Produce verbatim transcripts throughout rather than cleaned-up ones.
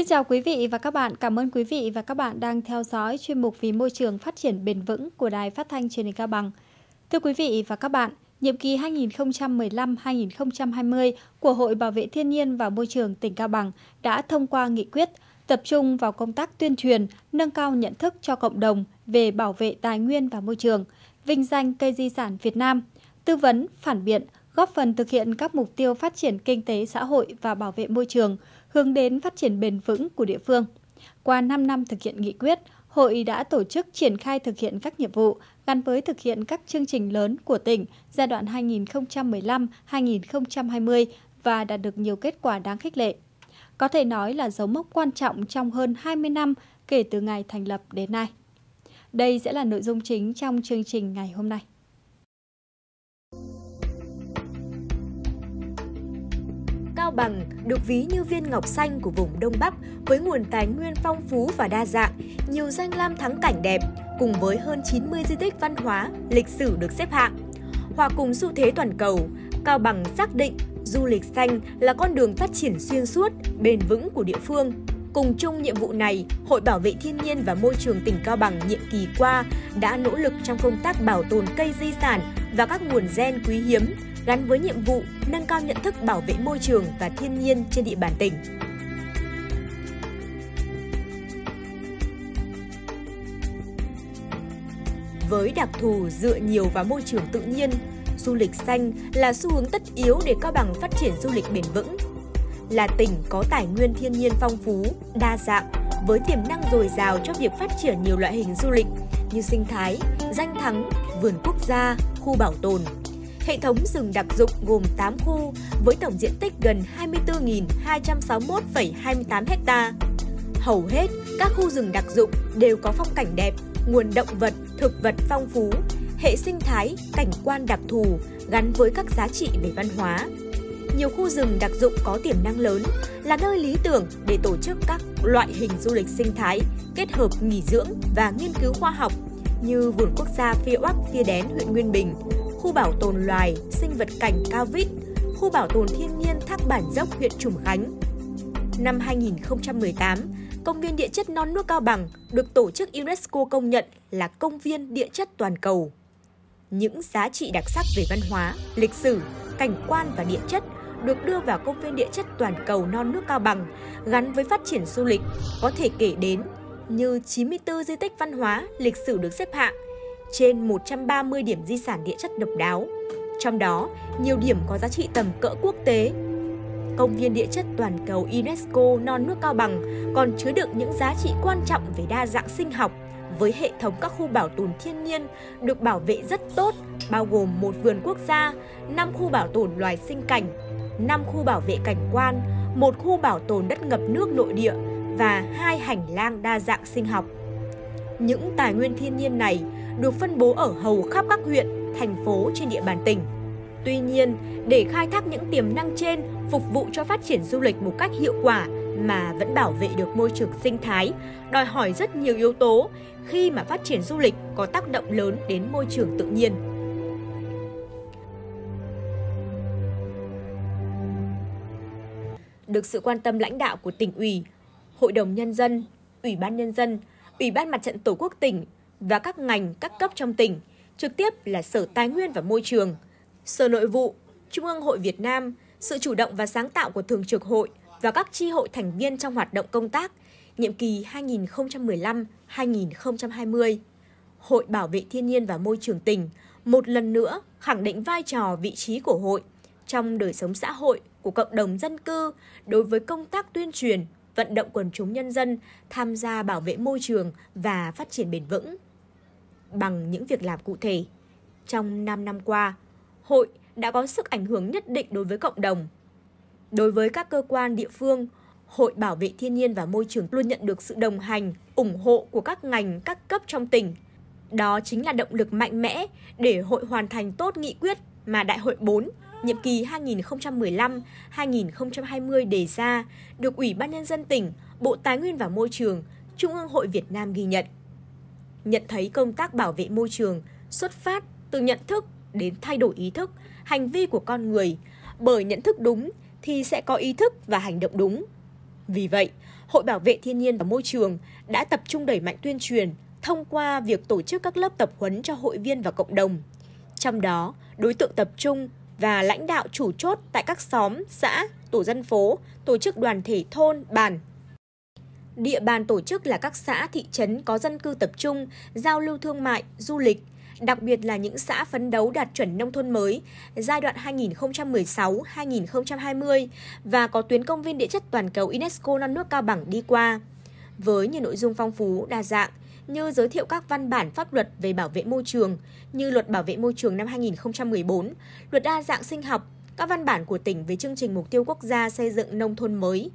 Xin chào quý vị và các bạn. Cảm ơn quý vị và các bạn đang theo dõi chuyên mục Vì môi trường phát triển bền vững của Đài Phát thanh Truyền hình Cao Bằng. Thưa quý vị và các bạn, nhiệm kỳ hai nghìn không trăm mười lăm đến hai nghìn không trăm hai mươi của Hội Bảo vệ Thiên nhiên và Môi trường tỉnh Cao Bằng đã thông qua nghị quyết tập trung vào công tác tuyên truyền, nâng cao nhận thức cho cộng đồng về bảo vệ tài nguyên và môi trường, vinh danh Cây Di sản Việt Nam, tư vấn, phản biện, góp phần thực hiện các mục tiêu phát triển kinh tế xã hội và bảo vệ môi trường, hướng đến phát triển bền vững của địa phương. Qua năm năm thực hiện nghị quyết, Hội đã tổ chức triển khai thực hiện các nhiệm vụ gắn với thực hiện các chương trình lớn của tỉnh giai đoạn hai nghìn không trăm mười lăm đến hai nghìn không trăm hai mươi và đạt được nhiều kết quả đáng khích lệ. Có thể nói là dấu mốc quan trọng trong hơn hai mươi năm kể từ ngày thành lập đến nay. Đây sẽ là nội dung chính trong chương trình ngày hôm nay. Cao Bằng được ví như viên ngọc xanh của vùng Đông Bắc với nguồn tài nguyên phong phú và đa dạng, nhiều danh lam thắng cảnh đẹp cùng với hơn chín mươi di tích văn hóa, lịch sử được xếp hạng. Hòa cùng xu thế toàn cầu, Cao Bằng xác định du lịch xanh là con đường phát triển xuyên suốt, bền vững của địa phương. Cùng chung nhiệm vụ này, Hội Bảo vệ Thiên nhiên và Môi trường tỉnh Cao Bằng nhiệm kỳ qua đã nỗ lực trong công tác bảo tồn cây di sản và các nguồn gen quý hiếm, gắn với nhiệm vụ nâng cao nhận thức bảo vệ môi trường và thiên nhiên trên địa bàn tỉnh. Với đặc thù dựa nhiều vào môi trường tự nhiên, du lịch xanh là xu hướng tất yếu để Cao Bằng phát triển du lịch bền vững. Là tỉnh có tài nguyên thiên nhiên phong phú, đa dạng, với tiềm năng dồi dào cho việc phát triển nhiều loại hình du lịch như sinh thái, danh thắng, vườn quốc gia, khu bảo tồn. Hệ thống rừng đặc dụng gồm tám khu với tổng diện tích gần hai mươi tư nghìn hai trăm sáu mươi mốt phẩy hai mươi tám ha. Hầu hết các khu rừng đặc dụng đều có phong cảnh đẹp, nguồn động vật, thực vật phong phú, hệ sinh thái, cảnh quan đặc thù gắn với các giá trị về văn hóa. Nhiều khu rừng đặc dụng có tiềm năng lớn là nơi lý tưởng để tổ chức các loại hình du lịch sinh thái kết hợp nghỉ dưỡng và nghiên cứu khoa học như vườn quốc gia Phia Oắc Phia Đén huyện Nguyên Bình, khu bảo tồn loài, sinh vật cảnh Cao Vít, khu bảo tồn thiên nhiên Thác Bản Dốc huyện Trùng Khánh. Năm hai nghìn không trăm mười tám, Công viên Địa chất Non Nước Cao Bằng được tổ chức UNESCO công nhận là Công viên Địa chất Toàn cầu. Những giá trị đặc sắc về văn hóa, lịch sử, cảnh quan và địa chất được đưa vào Công viên Địa chất Toàn cầu Non Nước Cao Bằng gắn với phát triển du lịch có thể kể đến như chín mươi tư di tích văn hóa, lịch sử được xếp hạng, trên một trăm ba mươi điểm di sản địa chất độc đáo, trong đó nhiều điểm có giá trị tầm cỡ quốc tế. Công viên Địa chất Toàn cầu UNESCO Non Nước Cao Bằng còn chứa đựng những giá trị quan trọng về đa dạng sinh học với hệ thống các khu bảo tồn thiên nhiên được bảo vệ rất tốt, bao gồm một vườn quốc gia, năm khu bảo tồn loài sinh cảnh, năm khu bảo vệ cảnh quan, một khu bảo tồn đất ngập nước nội địa và hai hành lang đa dạng sinh học. Những tài nguyên thiên nhiên này được phân bố ở hầu khắp các huyện, thành phố trên địa bàn tỉnh. Tuy nhiên, để khai thác những tiềm năng trên phục vụ cho phát triển du lịch một cách hiệu quả mà vẫn bảo vệ được môi trường sinh thái, đòi hỏi rất nhiều yếu tố khi mà phát triển du lịch có tác động lớn đến môi trường tự nhiên. Được sự quan tâm lãnh đạo của tỉnh ủy, Hội đồng Nhân dân, Ủy ban Nhân dân, Ủy ban Mặt trận Tổ quốc tỉnh và các ngành, các cấp trong tỉnh, trực tiếp là Sở Tài nguyên và Môi trường, Sở Nội vụ, Trung ương Hội Việt Nam, sự chủ động và sáng tạo của Thường trực Hội và các chi hội thành viên trong hoạt động công tác, nhiệm kỳ hai nghìn không trăm mười lăm đến hai nghìn không trăm hai mươi. Hội Bảo vệ Thiên nhiên và Môi trường tỉnh một lần nữa khẳng định vai trò vị trí của Hội trong đời sống xã hội của cộng đồng dân cư đối với công tác tuyên truyền, vận động quần chúng nhân dân tham gia bảo vệ môi trường và phát triển bền vững. Bằng những việc làm cụ thể, trong năm năm qua, Hội đã có sức ảnh hưởng nhất định đối với cộng đồng. Đối với các cơ quan địa phương, Hội Bảo vệ Thiên nhiên và Môi trường luôn nhận được sự đồng hành, ủng hộ của các ngành, các cấp trong tỉnh. Đó chính là động lực mạnh mẽ để Hội hoàn thành tốt nghị quyết mà Đại hội bốn, nhiệm kỳ hai nghìn không trăm mười lăm đến hai nghìn không trăm hai mươi đề ra, được Ủy ban Nhân dân tỉnh, Bộ Tài nguyên và Môi trường, Trung ương Hội Việt Nam ghi nhận. Nhận thấy công tác bảo vệ môi trường xuất phát từ nhận thức đến thay đổi ý thức, hành vi của con người, bởi nhận thức đúng thì sẽ có ý thức và hành động đúng. Vì vậy, Hội Bảo vệ Thiên nhiên và Môi trường đã tập trung đẩy mạnh tuyên truyền thông qua việc tổ chức các lớp tập huấn cho hội viên và cộng đồng. Trong đó, đối tượng tập trung và lãnh đạo chủ chốt tại các xóm, xã, tổ dân phố, tổ chức đoàn thể thôn, bản. Địa bàn tổ chức là các xã, thị trấn có dân cư tập trung, giao lưu thương mại, du lịch, đặc biệt là những xã phấn đấu đạt chuẩn nông thôn mới giai đoạn hai nghìn không trăm mười sáu đến hai nghìn không trăm hai mươi và có tuyến công viên địa chất toàn cầu UNESCO Non Nước Cao Bằng đi qua. Với nhiều nội dung phong phú, đa dạng, như giới thiệu các văn bản pháp luật về bảo vệ môi trường như Luật Bảo vệ Môi trường năm hai nghìn không trăm mười bốn, Luật Đa dạng sinh học, các văn bản của tỉnh về chương trình mục tiêu quốc gia xây dựng nông thôn mới,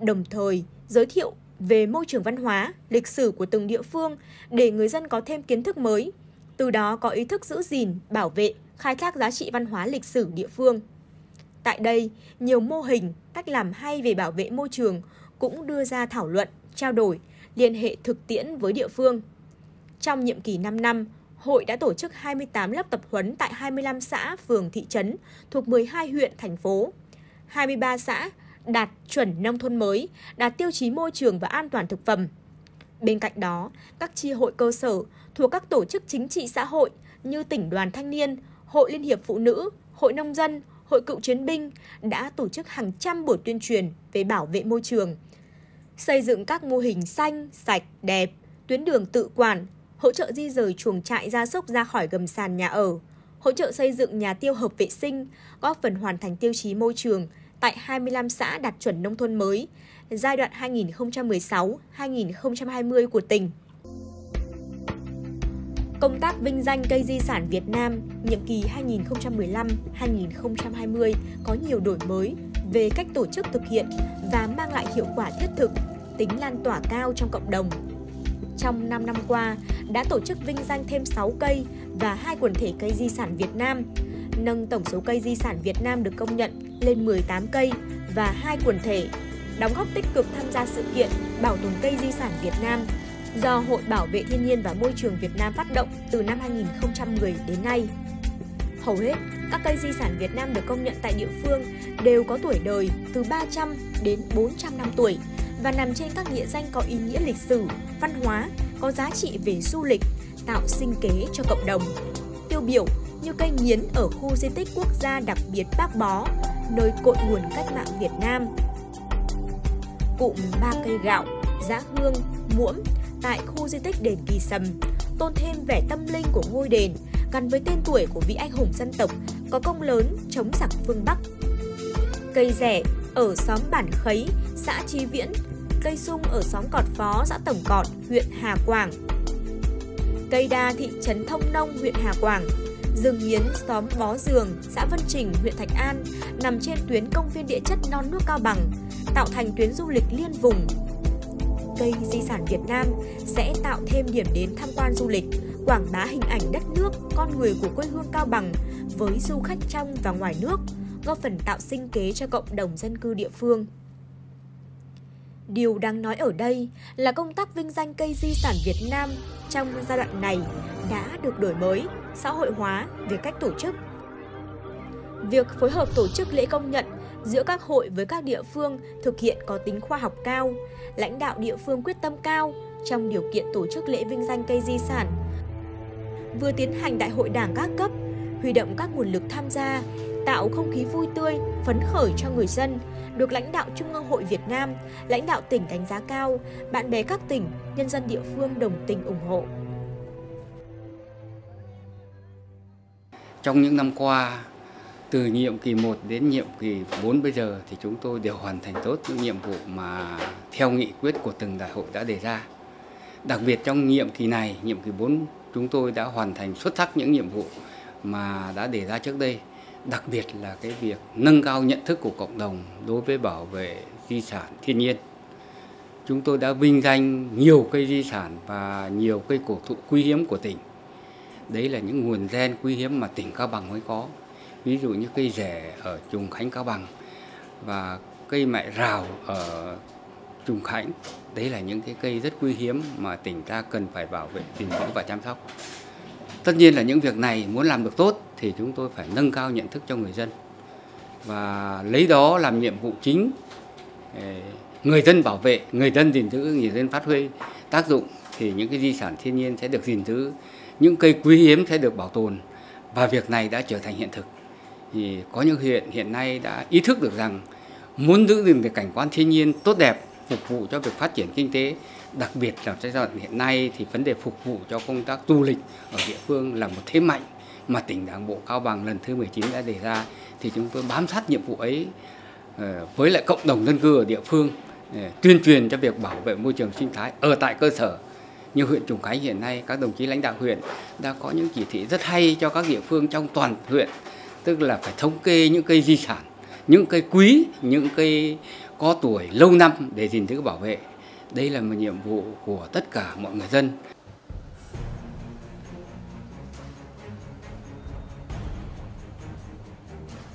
đồng thời giới thiệu về môi trường văn hóa, lịch sử của từng địa phương để người dân có thêm kiến thức mới, từ đó có ý thức giữ gìn, bảo vệ, khai thác giá trị văn hóa lịch sử địa phương. Tại đây, nhiều mô hình, cách làm hay về bảo vệ môi trường cũng đưa ra thảo luận, trao đổi, liên hệ thực tiễn với địa phương. Trong nhiệm kỳ năm năm, Hội đã tổ chức hai mươi tám lớp tập huấn tại hai mươi lăm xã, phường, thị trấn thuộc mười hai huyện, thành phố. hai mươi ba xã đạt chuẩn nông thôn mới, đạt tiêu chí môi trường và an toàn thực phẩm. Bên cạnh đó, các chi hội cơ sở thuộc các tổ chức chính trị xã hội như Tỉnh đoàn Thanh niên, Hội Liên hiệp Phụ nữ, Hội Nông dân, Hội Cựu chiến binh đã tổ chức hàng trăm buổi tuyên truyền về bảo vệ môi trường, xây dựng các mô hình xanh, sạch, đẹp, tuyến đường tự quản, hỗ trợ di rời chuồng trại gia súc ra khỏi gầm sàn nhà ở, hỗ trợ xây dựng nhà tiêu hợp vệ sinh, góp phần hoàn thành tiêu chí môi trường tại hai mươi lăm xã đạt chuẩn nông thôn mới giai đoạn hai nghìn không trăm mười sáu đến hai nghìn không trăm hai mươi của tỉnh. Công tác vinh danh Cây Di sản Việt Nam nhiệm kỳ hai nghìn không trăm mười lăm đến hai nghìn không trăm hai mươi có nhiều đổi mới về cách tổ chức thực hiện và mang lại hiệu quả thiết thực, tính lan tỏa cao trong cộng đồng. Trong năm năm qua, đã tổ chức vinh danh thêm sáu cây và hai quần thể Cây Di sản Việt Nam, nâng tổng số Cây Di sản Việt Nam được công nhận lên mười tám cây và hai quần thể, đóng góp tích cực tham gia sự kiện Bảo tồn Cây Di sản Việt Nam do Hội Bảo vệ Thiên nhiên và Môi trường Việt Nam phát động từ năm hai nghìn không trăm mười đến nay. Hầu hết, các cây di sản Việt Nam được công nhận tại địa phương đều có tuổi đời từ ba trăm đến bốn trăm năm tuổi và nằm trên các địa danh có ý nghĩa lịch sử, văn hóa, có giá trị về du lịch, tạo sinh kế cho cộng đồng. Tiêu biểu như cây nghiến ở khu di tích quốc gia đặc biệt Bắc Bó, nơi cội nguồn cách mạng Việt Nam. Cụm ba cây gạo, giã hương, muỗm tại khu di tích đền Kỳ Sầm, tôn thêm vẻ tâm linh của ngôi đền, gắn với tên tuổi của vị anh hùng dân tộc có công lớn chống giặc phương Bắc. Cây rẻ ở xóm Bản Khấy, xã Chi Viễn, cây sung ở xóm Cọt Phó, xã Tổng Cọt, huyện Hà Quảng, cây đa thị trấn Thông Nông, huyện Hà Quảng, rừng nghiến xóm Bó Dường, xã Vân Trình, huyện Thạch An nằm trên tuyến công viên địa chất Non Nước Cao Bằng, tạo thành tuyến du lịch liên vùng. Cây Di sản Việt Nam sẽ tạo thêm điểm đến tham quan du lịch, quảng bá hình ảnh đất nước, con người của quê hương Cao Bằng với du khách trong và ngoài nước, góp phần tạo sinh kế cho cộng đồng dân cư địa phương. Điều đáng nói ở đây là công tác vinh danh Cây Di sản Việt Nam trong giai đoạn này đã được đổi mới, xã hội hóa về cách tổ chức. Việc phối hợp tổ chức lễ công nhận giữa các hội với các địa phương thực hiện có tính khoa học cao, lãnh đạo địa phương quyết tâm cao trong điều kiện tổ chức lễ vinh danh cây di sản. Vừa tiến hành đại hội đảng các cấp, huy động các nguồn lực tham gia, tạo không khí vui tươi, phấn khởi cho người dân, được lãnh đạo Trung ương Hội Việt Nam, lãnh đạo tỉnh đánh giá cao, bạn bè các tỉnh, nhân dân địa phương đồng tình ủng hộ. Trong những năm qua, từ nhiệm kỳ một đến nhiệm kỳ bốn bây giờ thì chúng tôi đều hoàn thành tốt những nhiệm vụ mà theo nghị quyết của từng đại hội đã đề ra. Đặc biệt trong nhiệm kỳ này, nhiệm kỳ bốn, chúng tôi đã hoàn thành xuất sắc những nhiệm vụ mà đã đề ra trước đây. Đặc biệt là cái việc nâng cao nhận thức của cộng đồng đối với bảo vệ di sản thiên nhiên. Chúng tôi đã vinh danh nhiều cây di sản và nhiều cây cổ thụ quý hiếm của tỉnh. Đấy là những nguồn gen quý hiếm mà tỉnh Cao Bằng mới có. Ví dụ như cây rẻ ở Trùng Khánh Cao Bằng và cây mại rào ở Trùng Khánh. Đấy là những cái cây rất quý hiếm mà tỉnh ta cần phải bảo vệ, gìn giữ và chăm sóc. Tất nhiên là những việc này muốn làm được tốt thì chúng tôi phải nâng cao nhận thức cho người dân. Và lấy đó làm nhiệm vụ chính người dân bảo vệ, người dân gìn giữ, người dân phát huy tác dụng thì những cái di sản thiên nhiên sẽ được gìn giữ, những cây quý hiếm sẽ được bảo tồn, và việc này đã trở thành hiện thực. Thì có những huyện hiện nay đã ý thức được rằng muốn giữ gìn được cảnh quan thiên nhiên tốt đẹp phục vụ cho việc phát triển kinh tế, đặc biệt là giai đoạn hiện nay thì vấn đề phục vụ cho công tác du lịch ở địa phương là một thế mạnh mà tỉnh Đảng bộ Cao Bằng lần thứ mười chín đã đề ra, thì chúng tôi bám sát nhiệm vụ ấy với lại cộng đồng dân cư ở địa phương, tuyên truyền cho việc bảo vệ môi trường sinh thái ở tại cơ sở. Như huyện Trùng Khánh hiện nay, các đồng chí lãnh đạo huyện đã có những chỉ thị rất hay cho các địa phương trong toàn huyện, tức là phải thống kê những cây di sản, những cây quý, những cây có tuổi lâu năm để gìn giữ bảo vệ. Đây là một nhiệm vụ của tất cả mọi người dân.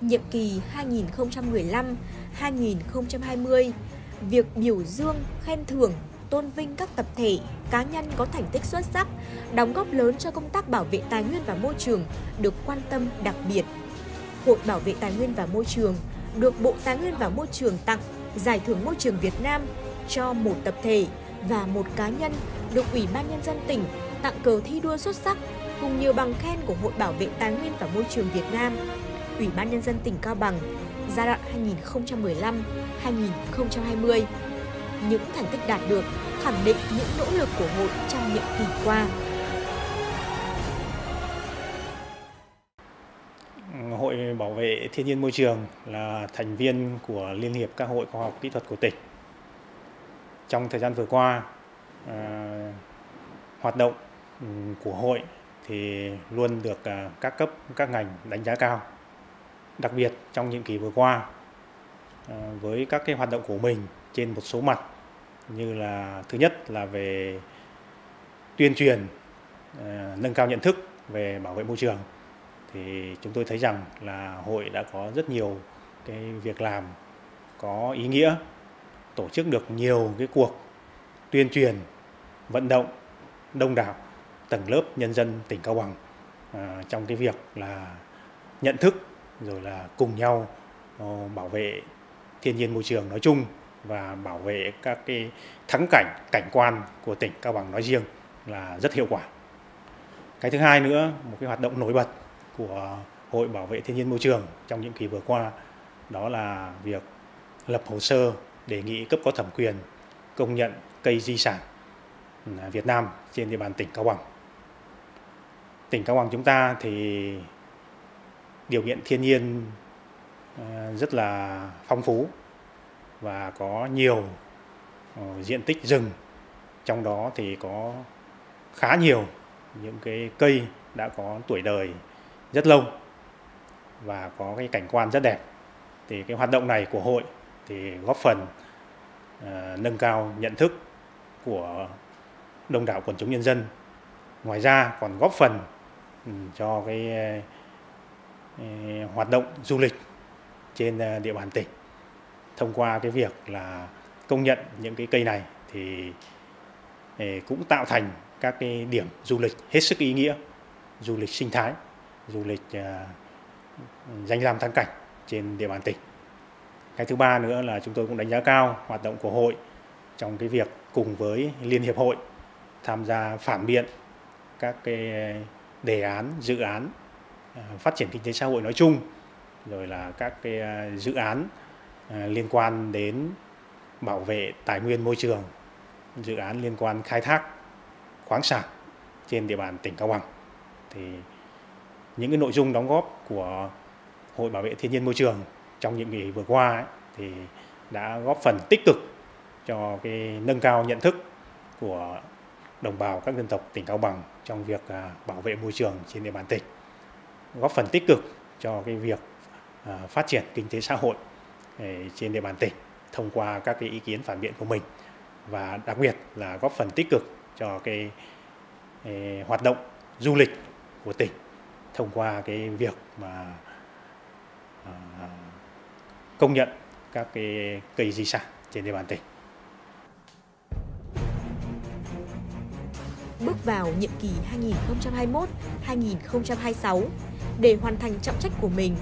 Nhiệm kỳ hai nghìn không trăm mười lăm đến hai nghìn không trăm hai mươi, việc biểu dương, khen thưởng, tôn vinh các tập thể, cá nhân có thành tích xuất sắc, đóng góp lớn cho công tác bảo vệ tài nguyên và môi trường được quan tâm đặc biệt. Hội Bảo vệ Tài nguyên và Môi trường được Bộ Tài nguyên và Môi trường tặng Giải thưởng Môi trường Việt Nam cho một tập thể và một cá nhân, được Ủy ban Nhân dân tỉnh tặng cờ thi đua xuất sắc cùng nhiều bằng khen của Hội Bảo vệ Tài nguyên và Môi trường Việt Nam, Ủy ban Nhân dân tỉnh Cao Bằng giai đoạn hai nghìn không trăm mười lăm đến hai nghìn không trăm hai mươi. Những thành tích đạt được khẳng định những nỗ lực của hội trong nhiệm kỳ qua. Hội Bảo vệ Thiên nhiên Môi trường là thành viên của Liên hiệp các hội khoa học kỹ thuật của tỉnh. Trong thời gian vừa qua, à, hoạt động của hội thì luôn được các cấp, các ngành đánh giá cao. Đặc biệt trong nhiệm kỳ vừa qua, à, với các cái hoạt động của mình trên một số mặt, như là thứ nhất là về tuyên truyền, à, nâng cao nhận thức về bảo vệ môi trường, thì chúng tôi thấy rằng là hội đã có rất nhiều cái việc làm có ý nghĩa, tổ chức được nhiều cái cuộc tuyên truyền, vận động đông đảo tầng lớp nhân dân tỉnh Cao Bằng à, trong cái việc là nhận thức, rồi là cùng nhau bảo vệ thiên nhiên môi trường nói chung và bảo vệ các cái thắng cảnh, cảnh quan của tỉnh Cao Bằng nói riêng là rất hiệu quả. Cái thứ hai nữa, một cái hoạt động nổi bật của Hội Bảo vệ Thiên nhiên Môi trường trong nhiệm kỳ vừa qua, đó là việc lập hồ sơ đề nghị cấp có thẩm quyền công nhận cây di sản Việt Nam trên địa bàn tỉnh Cao Bằng. Tỉnh Cao Bằng chúng ta thì điều kiện thiên nhiên rất là phong phú và có nhiều diện tích rừng, trong đó thì có khá nhiều những cái cây đã có tuổi đời rất lâu và có cái cảnh quan rất đẹp. Thì cái hoạt động này của hội thì góp phần uh, nâng cao nhận thức của đông đảo quần chúng nhân dân. Ngoài ra còn góp phần um, cho cái uh, hoạt động du lịch trên uh, địa bàn tỉnh. Thông qua cái việc là công nhận những cái cây này thì uh, cũng tạo thành các cái điểm du lịch hết sức ý nghĩa, du lịch sinh thái, du lịch uh, danh lam thắng cảnh trên địa bàn tỉnh. Cái thứ ba nữa là chúng tôi cũng đánh giá cao hoạt động của hội trong cái việc cùng với Liên hiệp hội tham gia phản biện các cái đề án, dự án uh, phát triển kinh tế xã hội nói chung, rồi là các cái uh, dự án uh, liên quan đến bảo vệ tài nguyên môi trường, dự án liên quan khai thác khoáng sản trên địa bàn tỉnh Cao Bằng. Thì những cái nội dung đóng góp của Hội Bảo vệ Thiên nhiên Môi trường trong nhiệm kỳ vừa qua ấy, thì đã góp phần tích cực cho cái nâng cao nhận thức của đồng bào các dân tộc tỉnh Cao Bằng trong việc bảo vệ môi trường trên địa bàn tỉnh, góp phần tích cực cho cái việc phát triển kinh tế xã hội trên địa bàn tỉnh thông qua các cái ý kiến phản biện của mình, và đặc biệt là góp phần tích cực cho cái hoạt động du lịch của tỉnh thông qua cái việc mà công nhận các cái cây di sản trên địa bàn tỉnh. Bước vào nhiệm kỳ hai nghìn không trăm hai mươi mốt đến hai nghìn không trăm hai mươi sáu, để hoàn thành trọng trách của mình,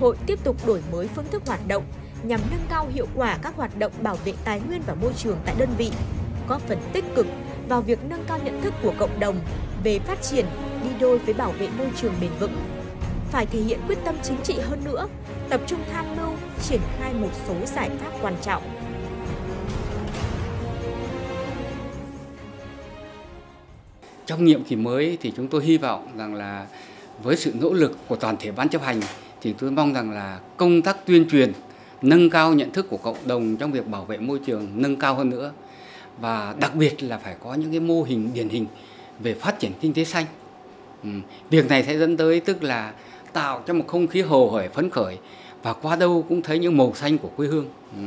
hội tiếp tục đổi mới phương thức hoạt động, nhằm nâng cao hiệu quả các hoạt động bảo vệ tài nguyên và môi trường tại đơn vị, góp phần tích cực vào việc nâng cao nhận thức của cộng đồng về phát triển đi đôi với bảo vệ môi trường bền vững. Phải thể hiện quyết tâm chính trị hơn nữa, tập trung tham mưu, triển khai một số giải pháp quan trọng. Trong nhiệm kỳ mới thì chúng tôi hy vọng rằng là với sự nỗ lực của toàn thể ban chấp hành thì tôi mong rằng là công tác tuyên truyền, nâng cao nhận thức của cộng đồng trong việc bảo vệ môi trường nâng cao hơn nữa. Và đặc biệt là phải có những cái mô hình điển hình về phát triển kinh tế xanh. Ừ. Việc này sẽ dẫn tới tức là tạo cho một không khí hồ hởi phấn khởi và qua đâu cũng thấy những màu xanh của quê hương. Ừ.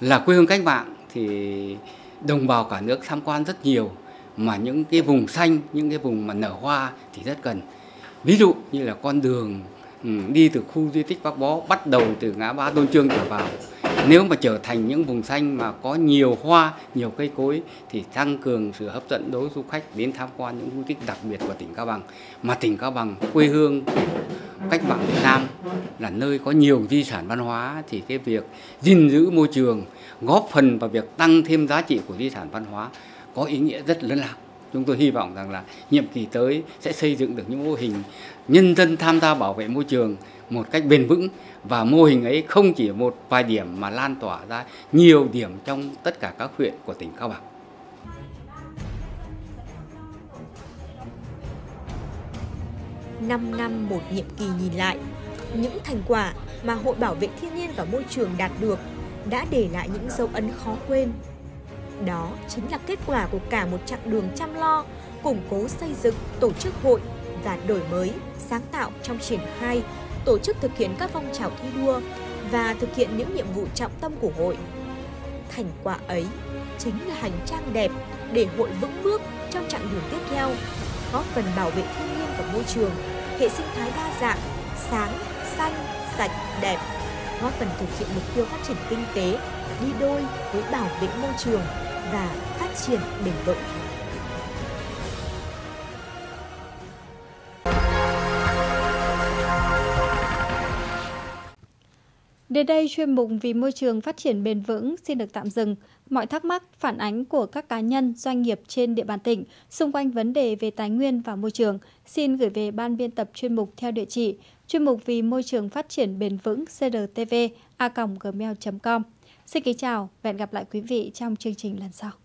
Là quê hương cách mạng thì đồng bào cả nước tham quan rất nhiều, mà những cái vùng xanh, những cái vùng mà nở hoa thì rất cần. Ví dụ như là con đường ừ, đi từ khu di tích Bắc Bó bắt đầu từ ngã ba Đôn Chương trở vào. Nếu mà trở thành những vùng xanh mà có nhiều hoa, nhiều cây cối thì tăng cường sự hấp dẫn đối với du khách đến tham quan những khu tích đặc biệt của tỉnh Cao Bằng. Mà tỉnh Cao Bằng, quê hương cách mạng Việt Nam là nơi có nhiều di sản văn hóa, thì cái việc gìn giữ môi trường, góp phần vào việc tăng thêm giá trị của di sản văn hóa có ý nghĩa rất lớn lao. Chúng tôi hy vọng rằng là nhiệm kỳ tới sẽ xây dựng được những mô hình nhân dân tham gia bảo vệ môi trường một cách bền vững, và mô hình ấy không chỉ một vài điểm mà lan tỏa ra nhiều điểm trong tất cả các huyện của tỉnh Cao Bằng. năm năm một nhiệm kỳ nhìn lại, những thành quả mà Hội Bảo vệ Thiên nhiên và Môi trường đạt được đã để lại những dấu ấn khó quên. Đó chính là kết quả của cả một chặng đường chăm lo, củng cố xây dựng, tổ chức hội và đổi mới, sáng tạo trong triển khai, tổ chức thực hiện các phong trào thi đua và thực hiện những nhiệm vụ trọng tâm của hội. Thành quả ấy chính là hành trang đẹp để hội vững bước trong chặng đường tiếp theo, góp phần bảo vệ thiên nhiên và môi trường, hệ sinh thái đa dạng, sáng, xanh, sạch, đẹp, góp phần thực hiện mục tiêu phát triển kinh tế đi đôi với bảo vệ môi trường và phát triển bền vững. Đến đây, chuyên mục Vì môi trường phát triển bền vững xin được tạm dừng. Mọi thắc mắc, phản ánh của các cá nhân, doanh nghiệp trên địa bàn tỉnh xung quanh vấn đề về tài nguyên và môi trường xin gửi về ban biên tập chuyên mục theo địa chỉ chuyên mục Vì môi trường phát triển bền vững c d t v a còng gmail chấm com. Xin kính chào và hẹn gặp lại quý vị trong chương trình lần sau.